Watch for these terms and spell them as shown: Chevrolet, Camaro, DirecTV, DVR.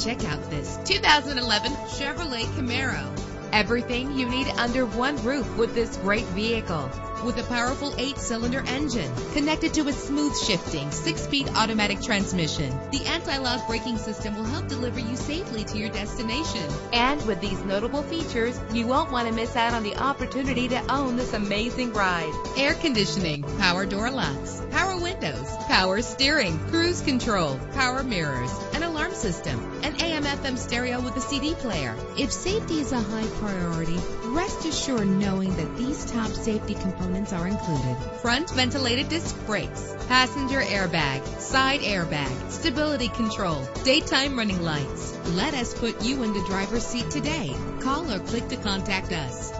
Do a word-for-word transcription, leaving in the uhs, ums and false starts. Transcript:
Check out this two thousand eleven Chevrolet Camaro. Everything you need under one roof with this great vehicle. With a powerful eight-cylinder engine connected to a smooth-shifting six-speed automatic transmission, the anti-lock braking system will help deliver you safely to your destination. And with these notable features, you won't want to miss out on the opportunity to own this amazing ride. Air conditioning, power door locks, power windows, power steering, cruise control, power mirrors, an alarm system, an A M F M stereo with a C D player. If safety is a high priority, rest assured knowing that these top safety components are included. Front ventilated disc brakes, passenger airbag, side airbag, stability control, daytime running lights. Let us put you in the driver's seat today. Call or click to contact us.